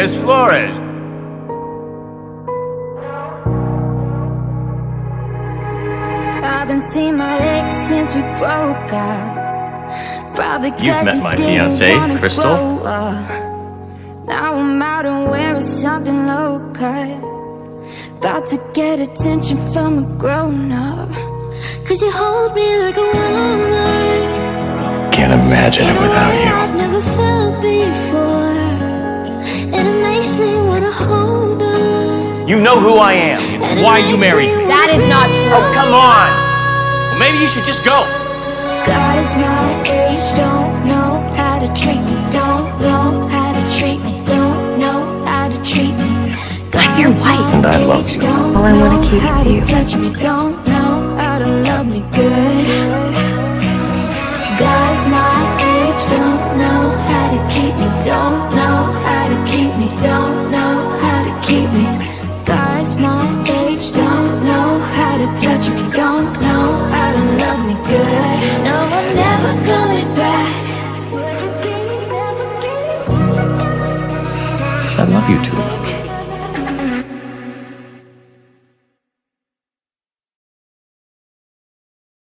Miss Flores! I haven't seen my ex since we broke up. Probably you've met my fiancée, Cristal. Now I'm out and wearing something low-cut. About to get attention from a grown-up. Cause you hold me like a woman. Can't imagine it without you. I've never felt before, and it makes me wanna hold on. You know who I am. It's why you married me. That is not true. Oh, come on. Well, maybe you should just go. God is my age, don't know how to treat me. Don't know how to treat me. Don't know how to treat me. I'm your wife. And I love you. All I wanna keep is you. Don't know how to love me good. Guys my age don't know how to keep me. Don't know how to keep me. Don't know how to keep me. Guys my age don't know how to touch me. Don't know how to love me good. No, I'm never going back. I love you too.